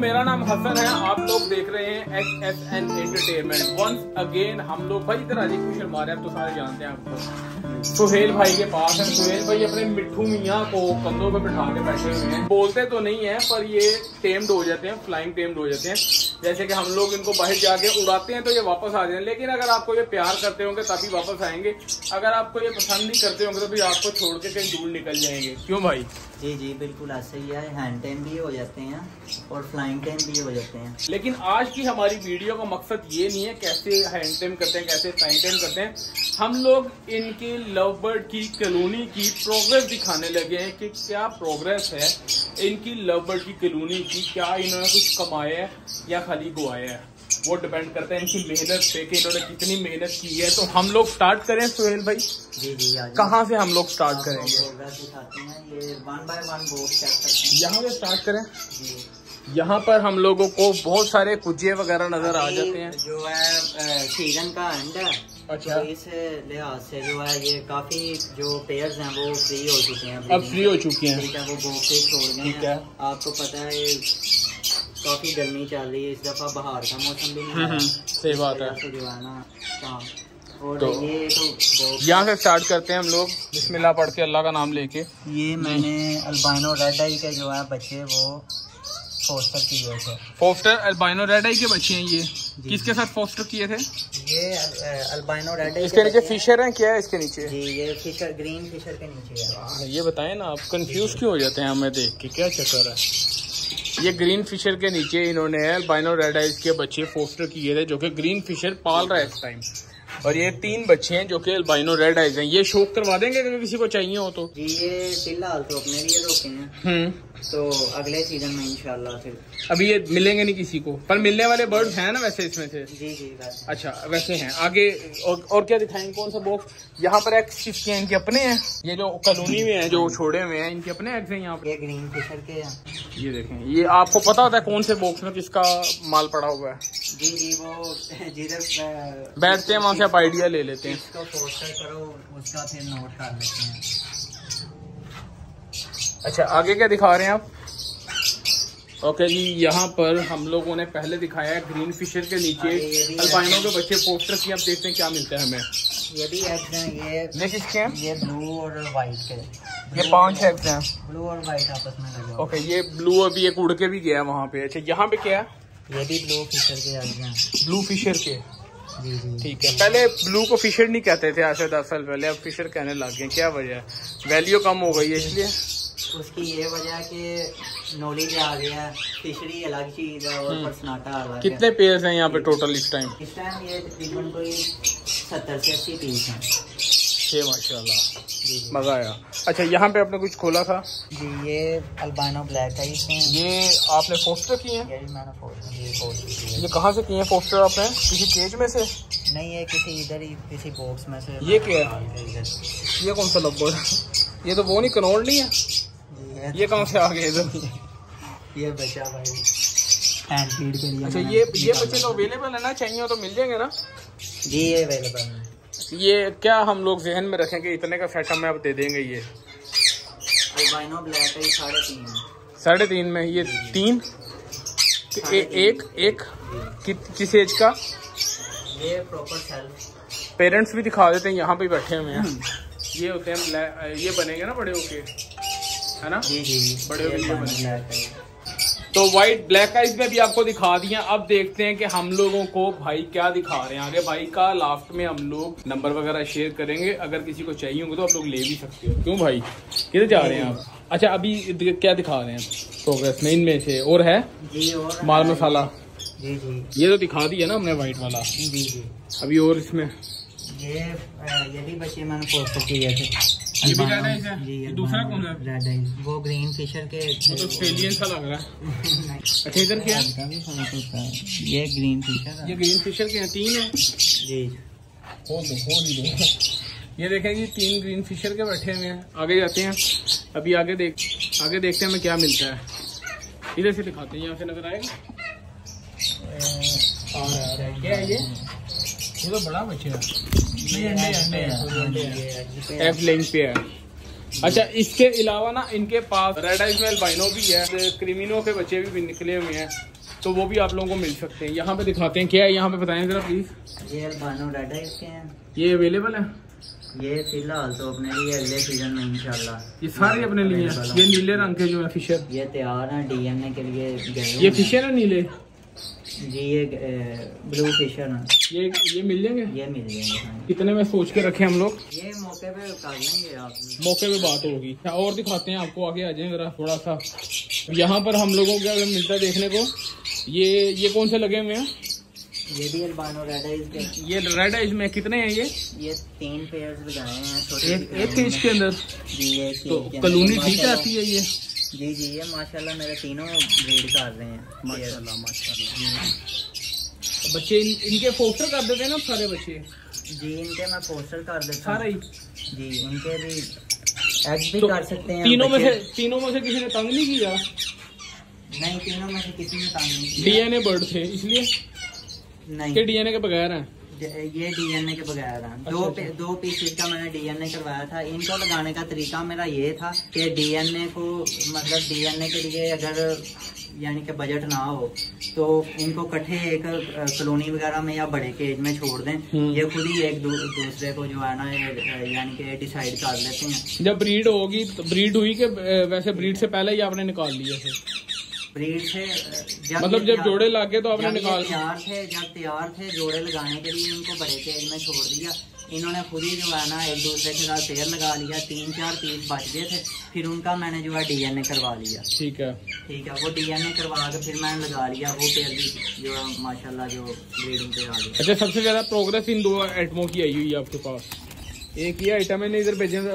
मेरा नाम हसन है। आप लोग देख रहे हैं HSN एंटरटेनमेंट। वंस अगेन हम लोग भाई इधर राजीव कुशल मारे, आप तो सारे जानते हैं आपको। सुहेल भाई के पास है। सुहेल भाई अपने मिठू मियां को कंधों पे बिठा के बैठे हुए हैं। बोलते तो नहीं है पर ये टेम्ड हो जाते हैं, फ्लाइंग टेम्ड हो जाते हैं। जैसे कि हम लोग इनको बाहर जाके उड़ाते हैं तो ये वापस आ जाए, लेकिन अगर आपको ये प्यार करते होंगे तभी वापस आएंगे। अगर आपको ये पसंद नहीं करते होंगे तो फिर आपको छोड़ के कहीं दूर निकल जाएंगे। क्यों भाई? जी जी बिल्कुल ऐसे ही है। हैंड टेम भी हो जाते हैं और फ्लाइंग टेम भी हो जाते हैं। लेकिन आज की हमारी वीडियो का मकसद ये नहीं है कैसे हैंड टेम करते हैं, कैसे फ्लाइंग टेम करते हैं। हम लोग इनके लव बर्ड की कॉलोनी की प्रोग्रेस दिखाने लगे हैं कि क्या प्रोग्रेस है इनकी लव बर्ड की कॉलोनी की। क्या इन्होंने कुछ कमाया है या खाली गुआया है, वो डिपेंड करता है इनकी मेहनत पे कि इन्होंने कितनी मेहनत की है। तो हम लोग स्टार्ट करें सुहेल भाई? जी जी। कहाँ से हम लोग स्टार्ट करेंगे? यहाँ से स्टार्ट करें। यहाँ पर हम लोगों को बहुत सारे कुजे वगैरह नजर आ जाते हैं जो है सीजन का एंड है। अच्छा। तो इस लिहाज से जो है ये काफी जो पेयर्स हैं वो फ्री हो चुके हैं, अब फ्री हो चुके हैं। ठीक है, वो बॉक्स से छोड़ गए हैं। आपको पता है काफी गर्मी चल रही है, इस दफा बाहर का मौसम भी नहीं है। सही बात है। जो है ना और तो ये तो यहाँ से स्टार्ट करते हैं हम लोग बिस्मिल्लाह पढ़ के, अल्लाह का नाम लेके। ये मैंने अल्बाइनो रेड आई के जो है बच्चे वो फोस्टर किए थे। फोस्टर अल्बाइनो रेड आई के बच्चे हैं ये? किसके साथ फोस्टर किए थे? ये अल्बाइनो रेड आई। इसके नीचे फिशर हैं क्या? इसके नीचे जी ये फिशर, ग्रीन फिशर के नीचे। ये बताएं ना आप कंफ्यूज क्यों हो जाते हैं हमें देख के, क्या चक्कर है? ये ग्रीन फिशर के नीचे इन्होंने अल्बाइनो रेड आइज के बच्चे फोस्टर किए थे, जो कि ग्रीन फिशर पाल रहा है इस टाइम। और ये 3 बच्चे हैं जो कि अल्बाइनो रेड आइज हैं। ये शौक करवा देंगे अगर किसी को चाहिए हो तो। ये फिलहाल तो अपने लिए रोके हैं, तो अगले सीजन में इंशाल्लाह फिर। अभी ये मिलेंगे नहीं किसी को, पर मिलने वाले बर्ड्स हैं ना वैसे इसमें से? जी जी वैसे। अच्छा वैसे हैं। आगे और क्या दिखाएंगे? कौन सा बॉक्स? यहाँ पर एग्स किसके हैं? इनके अपने हैं ये जो कॉलोनी में हैं, जो छोड़े हुए हैं, इनके अपने एग्स हैं यहाँ पर। ये ग्रीन फिशर के हैं। ये देखें, ये आपको पता होता है कौन से बॉक्स में किसका माल पड़ा हुआ है? जी जी वो जिधर बैठते हैं वहाँ से आप आइडिया ले लेते हैं। अच्छा आगे क्या दिखा रहे हैं आप? ओके जी, यहाँ पर हम लोगों ने पहले दिखाया है ग्रीन फिशर के नीचे अल्बाइनो के बच्चे पोस्टर की। आप देखते हैं क्या मिलता है हमें। ये भी एग्स हैं। ये किसके हैं? ये ब्लू और वाइट के। ये 5 एग्स हैं, ब्लू और वाइट आपस में लगे। ओके ये ब्लू अभी एक उड़ के भी गया वहाँ पे। अच्छा यहाँ पे क्या है? ये भी ब्लू फिशर के एग्स हैं। ब्लू फिशर के, ठीक है। पहले ब्लू को फिशर नहीं कहते थे आज से 10 साल पहले, अब फिशर कहने लग गए। क्या वजह है? वैल्यू कम हो गई है इसलिए? उसकी ये वजह है कि नॉलेज आ गया, फिशरी अलग चीज है और परसनाटा अलग है। कितने पेयर्स हैं यहाँ पे टोटल इस टाइम? इस टाइम ये तकरीबन कोई 70 से 80 पीस हैं। ये माशाल्लाह मजा आया। अच्छा यहाँ पे आपने कुछ खोला था? जी ये अल्बाइनो ब्लैक है। ये आपने फोस्टर किए हैं? मैंने फोस्टर किए। ये कहाँ से किए हैं फोस्टर आपने? किसी केज में से? नहीं ये किसी इधर ही किसी बॉक्स में से। ये क्या है? ये कौन सा लब्बो? ये तो वो नहीं कनौर नहीं है? ये कहाँ से आ गए इधर? ये बच्चा भाई हैंड फीड के लिए। अच्छा ये बच्चे तो अवेलेबल है ना, चाहिए हो तो मिल जाएंगे ना? जी ये अवेलेबल है। ये क्या हम लोग जहन में रखेंगे इतने का सेट हमें आप दे देंगे? ये अल्बाइनो ब्लैक है 3.5 3.5 में। ये 3 एक किस एज का? ये प्रॉपर सेल्फ। पेरेंट्स भी दिखा देते हैं, यहाँ पे बैठे हुए हैं। ये होते हैं, ये बनेंगे ना बड़े होके, है ना? जी जी बड़े बने। तो व्हाइट ब्लैक आइज में भी आपको दिखा दिया। अब देखते हैं कि हम लोगों को भाई क्या दिखा रहे हैं आगे। भाई का लास्ट में हम लोग नंबर वगैरह शेयर करेंगे, अगर किसी को चाहिए होंगे तो आप लोग ले भी सकते हो। क्यों भाई किधर जा रहे हैं आप? अच्छा अभी क्या दिखा रहे हैं प्रोग्रेस में इनमें से? और है माल मसाला जी जी, ये तो दिखा दिया ना हमने व्हाइट वाला। जी जी, अभी और इसमें ये भी बच्चे मैंने पोस्ट किया था। ये भी रेड आइज है। ये दूसरा कौन सा रेड आइज? वो ग्रीन फिशर के, वो तो ऑस्ट्रेलियन सा लग रहा है। अच्छा इधर क्या है? ये ग्रीन फिशर, ये ग्रीन फिशर के हैं, तीन है जी। ये देखें जी, तीन ग्रीन फिशर के बैठे हुए हैं। आगे जाते हैं, अभी आगे देखते हैं हमें क्या मिलता है। इधर से दिखाते हैं, यहाँ से नजर आएगा। क्या है ये तो बड़ा बच्चा है, लिंक पे है। अच्छा, इसके अलावा ना इनके पास रेड आइज में अल्बाइनो भी है, क्रीमिनो के बच्चे भी निकले हुए हैं, तो वो भी आप लोगों को मिल सकते हैं। यहाँ पे दिखाते हैं क्या है, यहाँ पे बताएं जरा प्लीज। ये अल्बाइनो रेड आइज के हैं, ये अवेलेबल है। ये फिलहाल तो अपने लिए, अगले सीजन में इंशाल्लाह ये सारे अपने लिए। ये नीले रंग के जो है फिशर, ये तैयार है डीएनए के लिए। ये फिशर है नीले जी, ये ब्लू फिशर है। ये मिल जाएंगे, ये मिल जाएंगे। कितने में सोच के रखे हम लोग? ये मौके पे कर लेंगे, आप मौके पे बात होगी। और दिखाते हैं आपको, आगे आ जाए जरा थोड़ा सा। यहाँ पर हम लोगों को मिलता है देखने को, ये कौन से लगे हुए हैं? ये भी अल्बानो रेड आइज के। ये रेड आइज में कितने हैं? ये तीन पेयर्स बनाए हैं छोटे, एक केज के अंदर जी। ये तो कलोनी ठीक आती है ये जी जी। ये माशाल्लाह मेरे तीनों ब्रीड कर रहे हैं, माशाल्लाह माशाल्लाह। तो बच्चे इनके पोस्टर कर देते हैं ना सारे बच्चे जी? इनके मैं पोस्टर कर देता हूं सारे जी। इनके भी एज भी कर सकते हैं। तीनों में से किसी ने तंग नहीं किया? नहीं, तीनों में से किसी ने तंग नहीं किया। डीएनए बर्ड थे इसलिए नहीं, ये डीएनए के बगैर है। ये डीएनए के बगैर है। अच्छा, दो पीस का मैंने डीएनए करवाया था। इनको लगाने का तरीका मेरा ये था कि डीएनए को, मतलब डीएनए के लिए अगर यानी कि बजट ना हो तो इनको इकट्ठे एक कॉलोनी वगैरह में या बड़े केज में छोड़ दें। ये खुद ही एक दूसरे को जो है ना यानी कि डिसाइड कर लेते हैं। जब ब्रीड होगी तो ब्रीड हुई कि वैसे ब्रीड से पहले ही आपने निकाल लिया थे? ब्रीड से जब जोड़े लागे तो आपने निकाल थे, जब तैयार थे जोड़े लगाने के लिए इनको बड़े केज में छोड़ दिया। इन्होंने खुद ही जो है ना एक दूसरे के साथ पेयर लगा लिया। 3-4 पीस बच गए थे, फिर उनका मैंने जो है डीएनए करवा लिया। ठीक है, वो डीएनए करवा के फिर मैंने लगा लिया, वो पेयर भी जो है माशाल्लाह जो ब्रीडिंग पे आ गया। अच्छा, सबसे ज्यादा प्रोग्रेस इन 2 आइटमों की आई हुई है आपके पास। एक ये आइटम मैंने इधर भेजा था,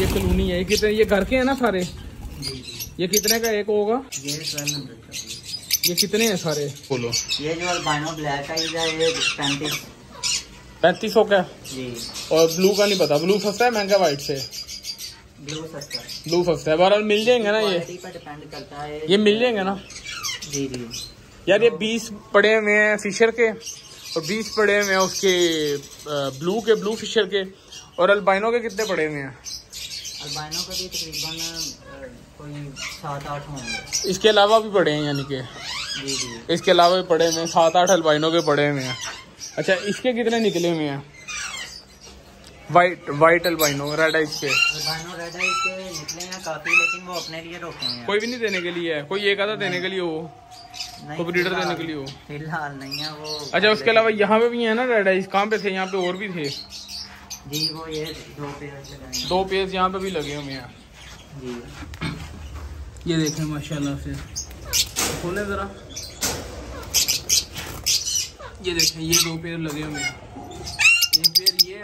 ये कलोनी है। कितने ये घर के है ना सारे? ये कितने का एक होगा? ये 1200 का। ये कितने हैं सारे? बोलो। ये जो अल्बाइनो ब्लैक का ये 3500 का जी। और ब्लू का नहीं पता, ब्लू सस्ता है महंगा व्हाइट से? ब्लू सस्ता है। बहरहाल मिल जाएंगे ना, ये पर डिपेंड करता है। ये मिल जाएंगे ना जी जी। यार ये 20 पड़े हुए हैं फिशर के और 20 पड़े हुए हैं उसके ब्लू फिशर के। और अल्बाइनो के कितने पड़े हुए हैं? अल्बाइनो का भी तकरीबन कोई 7-8 होंगे। इसके अलावा भी पड़े हैं यानी के जी जी। इसके अलावा भी पड़े हुए 7-8 अल्बाइनो के पड़े हुए हैं। अच्छा, इसके कितने निकले हुए हैं? वाइट अल्बाइनो रेड आइज के निकले हैं काफी, लेकिन वो अपने लिए रोके हैं। कोई भी नहीं देने के लिए है? कोई एक आधा देने के लिए हो तो ब्रीडर देने के लिए हो? फिलहाल नहीं है वो। अच्छा, उसके अलावा यहाँ पे भी है ना रेड आइज? कहाँ पे थे? यहाँ पे और भी थे जी। वो ये 2 पेयर्स यहाँ पे भी लगे हुए हैं जी। ये देखें माशाल्लाह से, खोलें जरा। ये देखें, ये 2 पेयर लगे हुए हैं। एक पेयर ये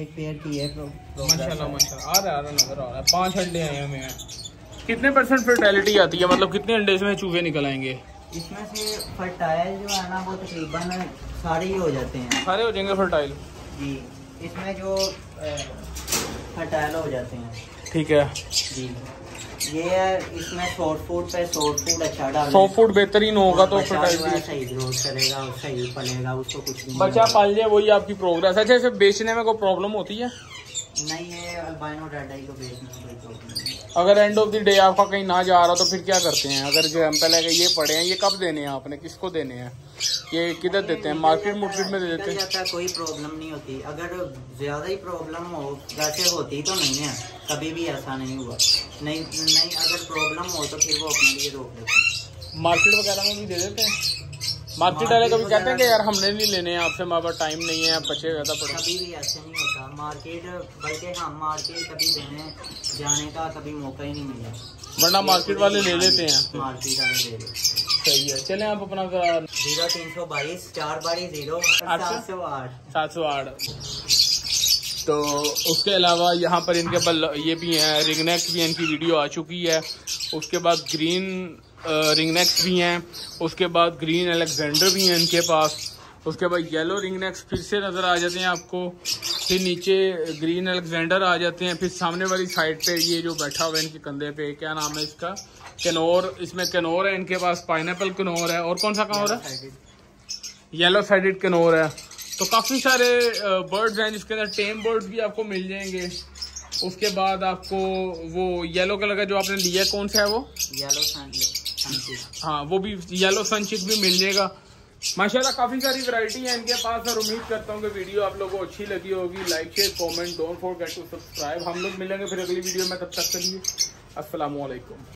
एक पेयर की है माशाल्लाह। आ रहा नजर आ रहा है। 5 अंडे आए हुए हैं। कितने % फर्टिलिटी आती है, मतलब कितने अंडे इसमें चूहे निकल आएंगे? इसमें से फर्टाइल जो है ना वो तकरीबन सारे ही हो जाते हैं। सारे हो जाएंगे फर्टाइल जी, इसमें जो फर्टाइल हो जाते हैं। ठीक है जी। ये इसमें सॉफ्ट फूड अच्छा डाल, सॉफ्ट फूड बेहतरीन होगा तो फर्टाइल सही ग्रोथ करेगा और सही पलेगा, उसको कुछ नहीं बच्चा पाल जाए, वही आपकी प्रोग्रेस। अच्छा, इसे बेचने में कोई प्रॉब्लम होती है? नहीं, ये अल्बाइनो रेड आई को बेचने में कोई प्रॉब्लम नहीं। अगर एंड ऑफ द डे आपका कहीं ना जा रहा तो फिर क्या करते हैं? अगर जो हम पहले ये पड़े हैं, ये कब देने हैं आपने? किसको देने हैं? ये किधर देते हैं? मार्केट में दे देते हैं? कोई प्रॉब्लम नहीं होती। अगर ज्यादा ही प्रॉब्लम हो, वैसे होती तो नहीं है, कभी भी ऐसा नहीं हुआ। नहीं, अगर प्रॉब्लम हो तो फिर वो अपने लिए रोक देते हैं। मार्केट वगैरह में भी दे देते हैं? मार्केट वाले कभी कहते हैं कि यार हमने नहीं लेने हैं आपसे, हमारे पास टाइम नहीं है, आप बच्चे ज्यादा पड़े? कभी भी ऐसा नहीं होता मार्केट, बल्कि हम मार्केट कभी देने जाने का कभी मौका ही नहीं मिला। वरना मार्केट वाले ले लेते हैं। मार्केट वाले ले लेते हैं, सही है। चलें आप अपना 0322 4 12 0 708। तो उसके अलावा यहाँ पर इनके पास ये भी हैं, रिंगनेक्स भी, इनकी वीडियो आ चुकी है। उसके बाद ग्रीन रिंगनेक्स भी हैं, उसके बाद ग्रीन अलेक्जेंडर भी हैं इनके पास, उसके बाद येलो रिंगनेक्स फिर से नज़र आ जाते हैं आपको, फिर नीचे ग्रीन अलेक्जेंडर आ जाते हैं, फिर सामने वाली साइड पे ये जो बैठा हुआ है इनके कंधे पे, क्या नाम है इसका, कनोर, इसमें कनोर है इनके पास, पाइनएप्पल कनोर है, और कौन सा कनोर है, येलो साइडेड कनोर है। तो काफ़ी सारे बर्ड्स हैं जिसके अंदर टेम बर्ड्स भी आपको मिल जाएंगे। उसके बाद आपको वो येलो कलर का जो आपने लिया कौन सा है वो, येलो सनचिप, हाँ वो भी, येलो सनचिप भी मिल जाएगा। माशाल्लाह काफ़ी सारी वैरायटी है इनके पास और उम्मीद करता हूँ कि वीडियो आप लोगों को अच्छी लगी होगी। Like, share, comment, don't forget to subscribe. हम लोग मिलेंगे फिर अगली वीडियो में, तब तक के लिए अस्सलाम वालेकुम।